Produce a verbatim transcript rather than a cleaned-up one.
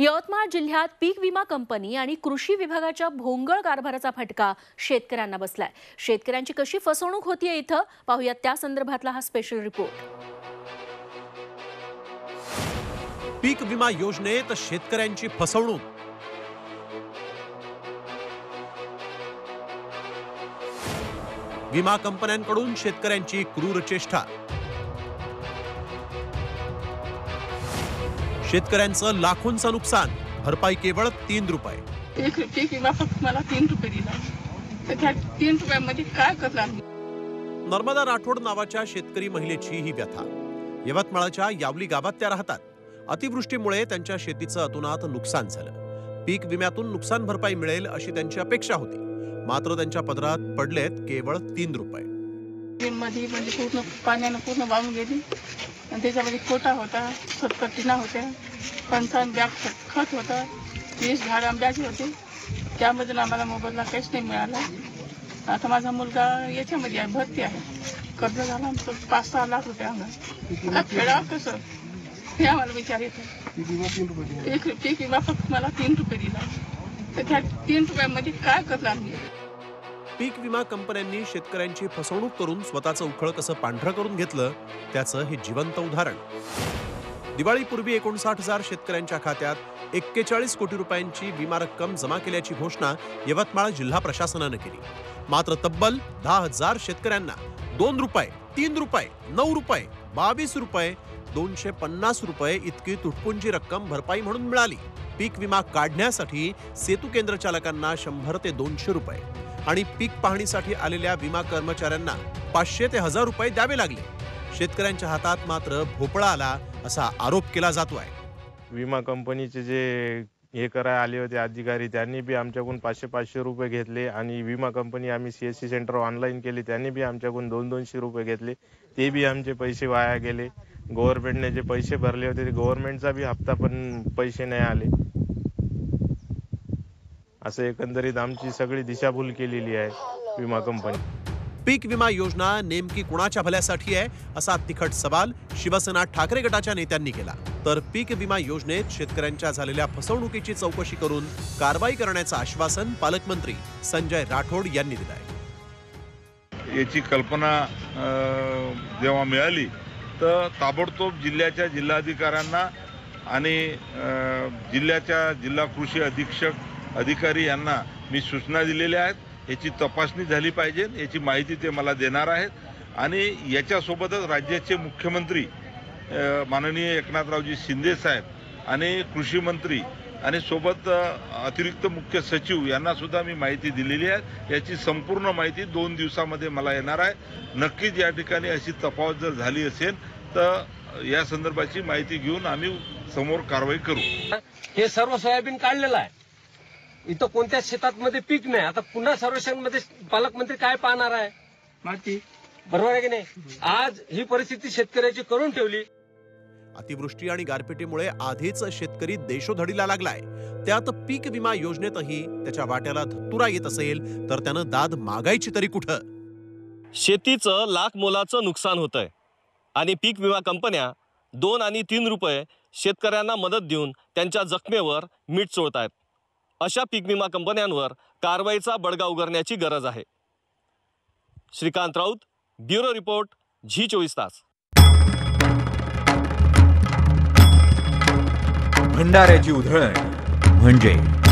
यवतमाळ जिल्ह्यात पीक विमा कंपनी आणि कृषी विभागाच्या भोंगळ कारभाराचा फटका शेतकऱ्यांना बसलाय। शेतकऱ्यांची कशी फसवणूक होतीये इथं पाहूयात, त्या संदर्भातला हा स्पेशल रिपोर्ट। पीक विमा योजनेत शेतकऱ्यांची फसवणूक। विमा कंपन्यांकडून शेतकऱ्यांची क्रूर चेष्टा। शेतकऱ्यांचं लाखोंचं नुकसान, भरपाई केवळ तीन रुपये। एक पीक विमा फक्त मला तीन रुपये दिला, तीन रुपयांमध्ये काय करणार? नर्मदा राठौड़ नावाच्या शेतकरी महिलेची ही व्यथा। यवतमाळच्या यावली गावात त्या राहतात। अतिवृष्टीमुळे त्यांच्या शेतीचं अतोनात नुकसान झालं। पीक विम्यातून नुकसान भरपाई मिळेल अशी त्यांची अपेक्षा होती, मात्र त्यांच्या पदरात पडलेत केवळ तीन रुपये। मध्ये म्हणजे पूर्ण पाण्याने पूर्ण वाहून गेली। कोटा होता, सत्कटीना होते, पंचान बॅग खत होता, वीस झाड आंब्याचे होते, त्यामधून आम्हाला मोबदला काहीच नाही मिळाला। आता माझा मुलगा याच्यामध्ये आहे, भरती आहे, कर्ज झाला आमचं पाच सहा लाख रुपये अंगा फेडावं कसं हे आम्हाला विचार येतो। एक पीक विमा फक्त मला तीन रुपये दिला, तर त्या तीन रुपयामध्ये काय करणार मी? पीक विमा कंपन्यांनी शेतकऱ्यांची फसवणूक करून स्वतःचं उखळ कसं पांढरं करून घेतलं त्याचं हे जिवंत उदाहरण। दिवाळीपूर्वी एकोणसाठ हजार शेतकऱ्यांच्या खात्यात एक्केचाळीस कोटी रुपयांची विमा रक्कम जमा केल्याची घोषणा यवतमाळ जिल्हा प्रशासनानं केली, मात्र तब्बल दहा हजार शेतकऱ्यांना दोन रुपये, तीन रुपये, नऊ रुपये, बावीस रुपये, दोनशे पन्नास रुपये इतकी तुटपुंजी रक्कम भरपाई म्हणून मिळाली। पीक विमा काढण्यासाठी सेतू केंद्र चालकांना शंभर ते दोनशे रुपये आणि पीक पाहणीसाठी आलेल्या विमा कर्मचाऱ्यांना पाचशे ते हजार रुपये द्यावे लागले। शेतकऱ्यांच्या हातात मात्र भोपळा आला असा आरोप केला जातोय। विमा कंपनीचे जे हे करायला आले होते अधिकारी, त्यांनी बी आमच्याकडून पाचशे पाचशे रुपये घेतले आणि विमा कंपनी आम्ही सीएससी सेंटर ऑनलाईन केली, त्यांनी बी आमच्याकडून दोन दोनशे रुपये घेतले, ते बी आमचे पैसे वाया गेले। गव्हर्नमेंटने जे पैसे भरले होते ते गव्हर्नमेंटचा बी हप्ता पण पैसे नाही आले। असे एकंदरीत आमची सगळी दिशाभूल केलेली आहे विमा कंपनी। पीक विमा योजना नेमकी कुणाच्या भल्यासाठी आहे असा तिखट सवाल शिवसेना ठाकरे गटाच्या नेत्यांनी केला, तर पीक विमा योजनेत शेतकऱ्यांच्या झालेल्या फसवणुकीची चौकशी करून कारवाई करण्याचं आश्वासन पालकमंत्री संजय राठोड यांनी दिलं आहे। याची कल्पना जेव्हा मिळाली तर ताबडतोब जिल्ह्याच्या जिल्हाधिकाऱ्यांना आणि जिल्ह्याच्या जिल्हा कृषी अधीक्षक अधिकारी यांना मी सूचना दिलेल्या आहेत। याची तपासणी झाली पाहिजे, याची माहिती ते मला देणार आहेत आणि याच्यासोबतच राज्याचे मुख्यमंत्री माननीय एकनाथ रावजी शिंदे साहेब आणि कृषी मंत्री आणि सोबत अतिरिक्त मुख्य सचिव यांना सुद्धा मी माहिती दिलेली आहे। याची संपूर्ण माहिती दोन दिवसामध्ये मला येणार आहे। नक्कीच या ठिकाणी अशी तपास जर झाली असेल तर या संदर्भाची माहिती घेऊन आम्ही समोर कारवाई करू। हे सर्व सोयाबीन काढलेलं आहे, इथं कोणत्याच शेतात मध्ये पीक नाही। आता पुन्हा सर्वेक्षण मध्ये पालकमंत्री काय पाहणार आहे? माती, बरोबर आहे की नाही? आज ही परिस्थिती शेतकऱ्याची करून ठेवली। अतिवृष्टी आणि गारपिटीमुळे आधीच शेतकरी देशोधडीला लागलाय, त्यात पीक विमा योजनेतही त्याच्या वाट्याला धत्तुरा येत असेल तर त्यानं दाद मागायची तरी कुठं? शेतीचं लाख मोलाचं नुकसान होतंय आणि पीक विमा कंपन्या दोन आणि तीन रुपये शेतकऱ्यांना मदत देऊन त्यांच्या जखमेवर मीठ चोळतायत। अशा पीक विमा कंपन्यांवर कारवाईचा बडगा उगारण्याची गरज आहे। श्रीकांत राउत, ब्युरो रिपोर्ट, झी चोवीस तास। भंडाऱ्याची उधळण म्हणजे